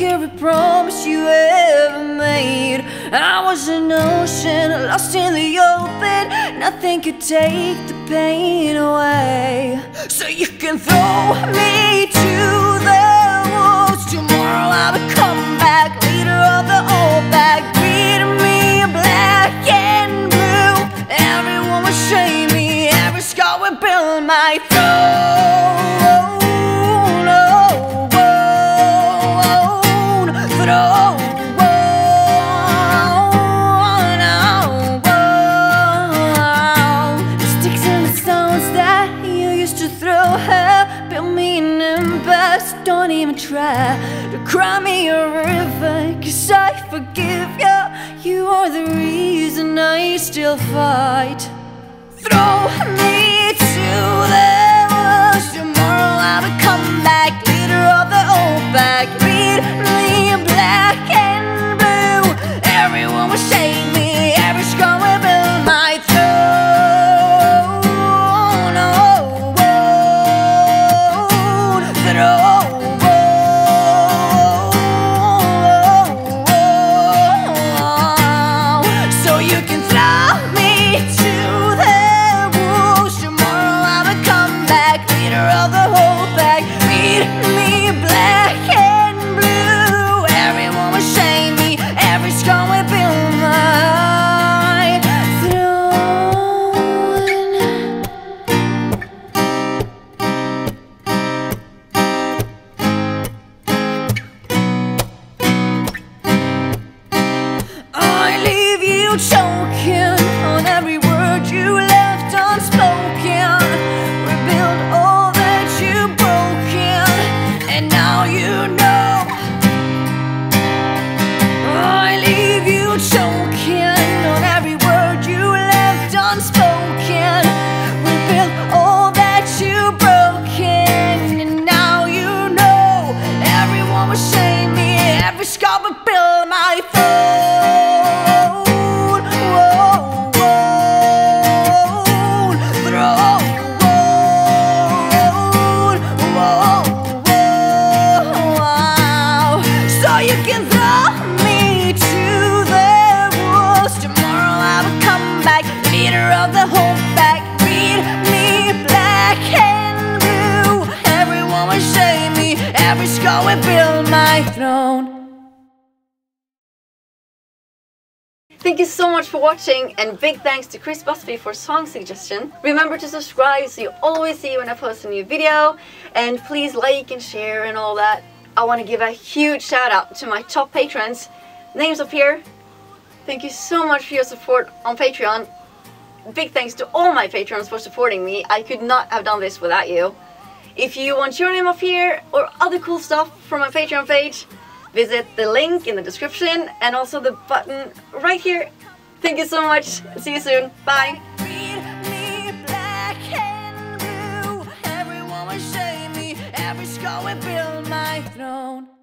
like every promise you ever made. I was an ocean lost in the open. Nothing could take the pain away. So you can throw me to the wolves. Tomorrow I'll be coming back, leader of the old pack. Greet me black and blue. Everyone will shame me. Every scar will build my throne. Don't even try to cry me a river, cause I forgive you. You are the reason I still fight. Throw me to the wolves. Tomorrow I'll come back, leader of the old pack. Lead me in black and blue. Everyone will shame me. Every scar will build my throne. Oh, oh, oh, throne. Thank you so much for watching, and big thanks to Chris Busby for song suggestion. Remember to subscribe so you always see when I post a new video, and please like and share and all that. I want to give a huge shout out to my top patrons. Names up here. Thank you so much for your support on Patreon. Big thanks to all my patrons for supporting me. I could not have done this without you. If you want your name up here or other cool stuff from my Patreon page, visit the link in the description and also the button right here. Thank you so much. See you soon. Bye. Everyone will shame me. Every scar will build my throne.